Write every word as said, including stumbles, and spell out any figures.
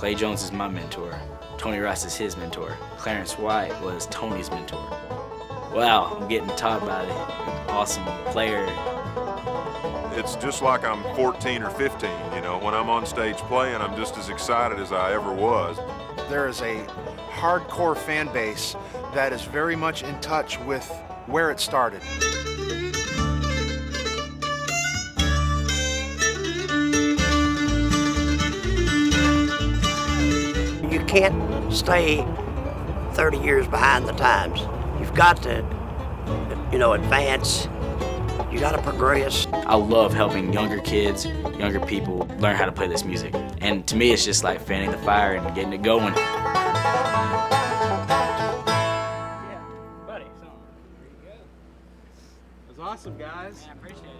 Clay Jones is my mentor. Tony Rice is his mentor. Clarence White was Tony's mentor. Wow, I'm getting taught by an awesome player. It's just like I'm fourteen or fifteen, you know. When I'm on stage playing, I'm just as excited as I ever was. There is a hardcore fan base that is very much in touch with where it started. You can't stay thirty years behind the times. You've got to, you know, advance. You got to progress. I love helping younger kids, younger people learn how to play this music. And to me, it's just like fanning the fire and getting it going. Yeah, buddy. So, there you go. It was awesome, guys. Yeah, I appreciate it.